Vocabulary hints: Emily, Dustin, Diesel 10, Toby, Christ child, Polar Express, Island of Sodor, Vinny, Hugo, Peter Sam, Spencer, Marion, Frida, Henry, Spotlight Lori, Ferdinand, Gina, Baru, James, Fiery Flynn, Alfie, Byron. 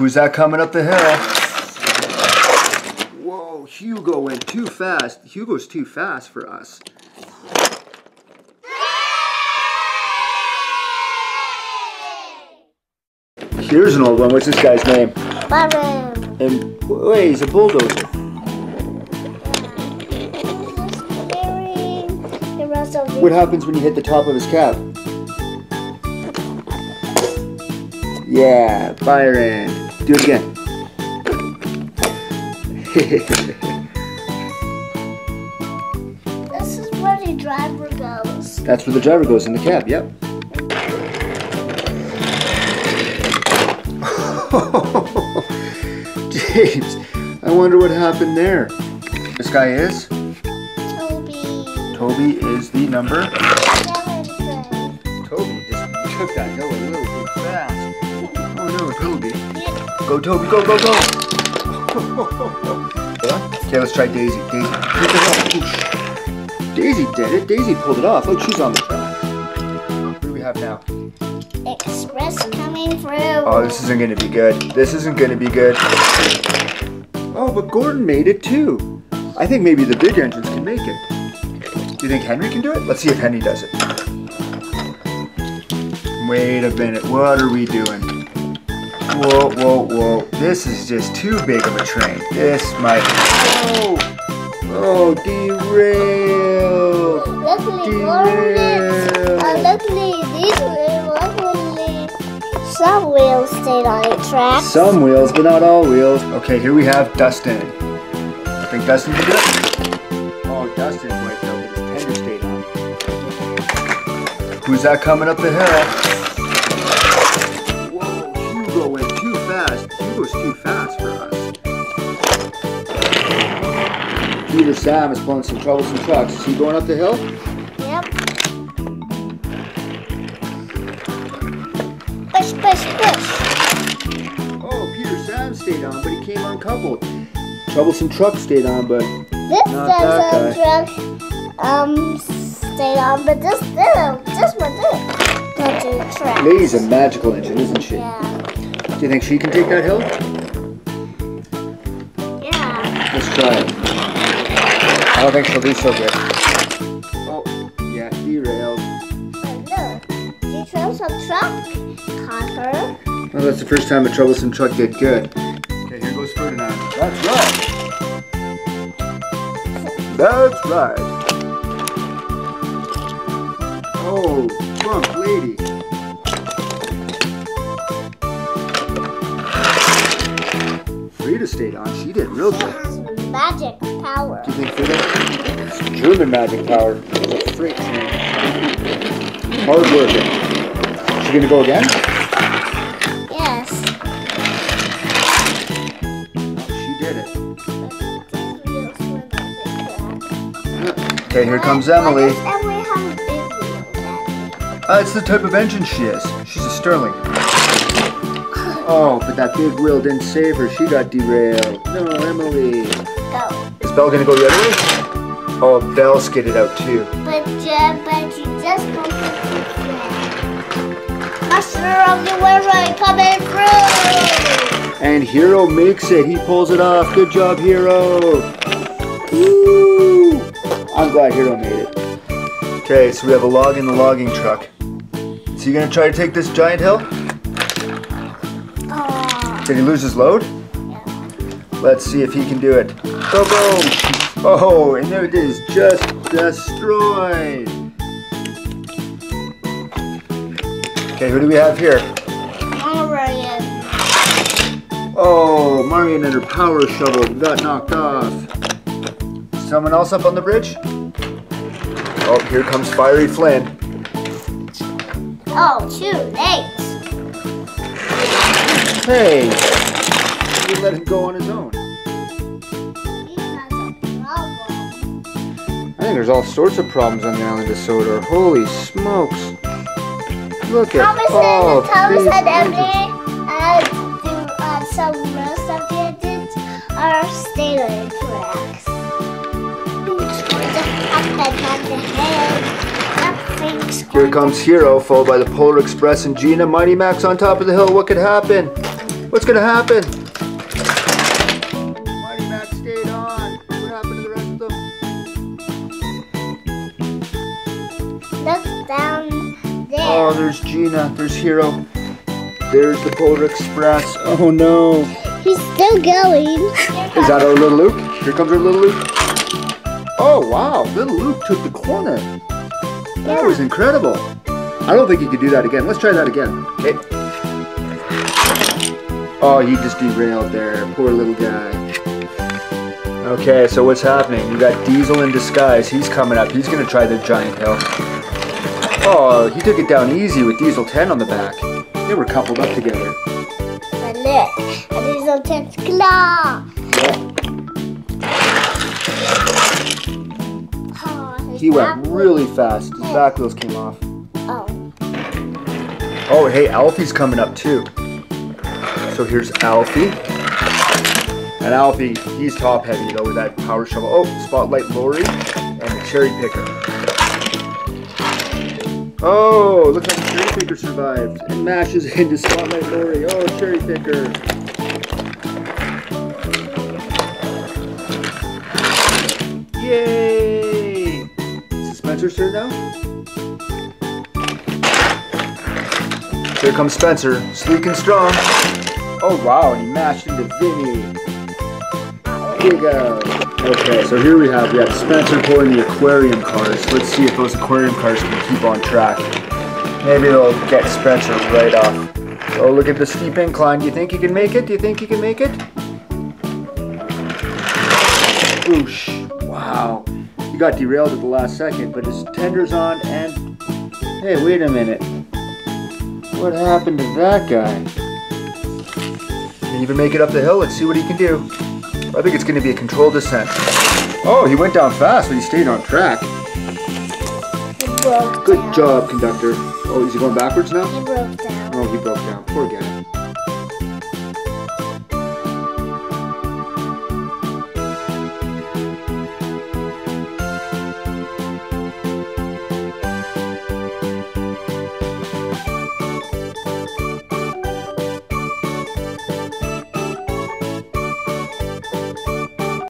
Who's that coming up the hill? Whoa, Hugo went too fast. Hugo's too fast for us. Here's an old one. What's this guy's name? Baru. And wait, he's a bulldozer. What happens when you hit the top of his cap? Yeah, Byron. Do it again. This is where the driver goes. That's where the driver goes, in the cab, yep. James, I wonder what happened there. This guy is? Toby. Toby is the number? Toby just took that hill a little too fast. Toby. Go, Toby, go, go, go! Okay, let's try Daisy. Daisy. Daisy did it. Daisy pulled it off. Look, she's on the track. What do we have now? Express coming through. Oh, this isn't going to be good. This isn't going to be good. Oh, but Gordon made it too. I think maybe the big engines can make it. Do you think Henry can do it? Let's see if Henry does it. Wait a minute. What are we doing? Whoa, whoa, whoa. This is just too big of a train. This might... Oh, derailed. Luckily, some wheels stayed on the track. Some wheels, but not all wheels. Okay, here we have Dustin. I think Dustin can do it. Oh, Dustin wiped out his tender stayed on. Who's that coming up the hill? Too fast for us. Peter Sam is pulling some troublesome trucks. Is he going up the hill? Yep. Push, push, push. Oh, Peter Sam stayed on, but he came uncoupled. Troublesome truck stayed on, but stayed on, but this one didn't go to the track. Lady's a magical engine, isn't she? Yeah. Do you think she can take that hill? Yeah. Let's try it. I don't think she'll do so good. Oh, yeah, derailed. Oh, look. No. She troublesome truck caught her. Well, that's the first time a troublesome truck did good. Okay, here goes Ferdinand. That's right. That's right. Oh, bump lady. Frida stayed on. She did real good. She has magic power. Do you think Frida? It's German magic power. It's a freight train. Hard working. Is she gonna go again? Yes. She did it. Okay, here comes Emily. It's the type of engine she is. She's a Sterling. Oh, but that big wheel didn't save her. She got derailed. No, Emily. Go. Is Belle gonna go the other way? Oh, Belle skidded out too. But she just Master of the railroad coming through. And Hero makes it. He pulls it off. Good job, Hero. Woo! I'm glad Hero made it. Okay, so we have a log in the logging truck. So you gonna try to take this giant hill? Did he lose his load? Yeah. Let's see if he can do it. Go, boom! Oh, and there it is, just destroyed. Okay, who do we have here? Marion. Oh, Marion and her power shovel got knocked off. Someone else up on the bridge? Oh, here comes Fiery Flynn. Oh, too late. Hey, he let him go on his own. I think there's all sorts of problems on the island of Sodor. Holy smokes. Look at all Thomas and Emily some most of the engines are staying on the tracks. Here comes Hero, followed by the Polar Express and Gina. Mighty Max on top of the hill. What could happen? What's gonna happen? Mighty Mac stayed on. What happened to the rest of them? Look down there. Oh, there's Gina. There's Hero. There's the Polar Express. Oh no. He's still going. Is that our little Luke? Here comes our little Luke. Oh wow, little Luke took the corner. That was incredible. I don't think he could do that again. Let's try that again. Hey. Oh, he just derailed there. Poor little guy. Okay, so what's happening? You got Diesel in disguise. He's coming up. He's going to try the giant hill. Oh, he took it down easy with Diesel 10 on the back. They were coupled up together. But look, Diesel 10's claw. Yeah. Oh, he went really fast. His back wheels came off. Oh, hey, Alfie's coming up too. So here's Alfie. And Alfie, he's top heavy though with that power shovel. Oh, Spotlight Lori and the cherry picker. Oh, looks like the cherry picker survived and mashes into Spotlight Lori. Oh, cherry picker. Yay! Is it Spencer's turn now? Here comes Spencer, sleek and strong. Oh wow, and he mashed into Vinny. Hugo. Okay, so here we have Spencer pulling the aquarium cars. Let's see if those aquarium cars can keep on track. Maybe they'll get Spencer right off. Oh, look at the steep incline. Do you think he can make it? Do you think he can make it? Whoosh. Wow. He got derailed at the last second, but his tender's on and... Hey, wait a minute. What happened to that guy? Can he even make it up the hill? Let's see what he can do. I think it's going to be a controlled descent. Oh, he went down fast, but he stayed on track. Good job, conductor. Oh, is he going backwards now? He broke down. Oh, he broke down. Poor guy.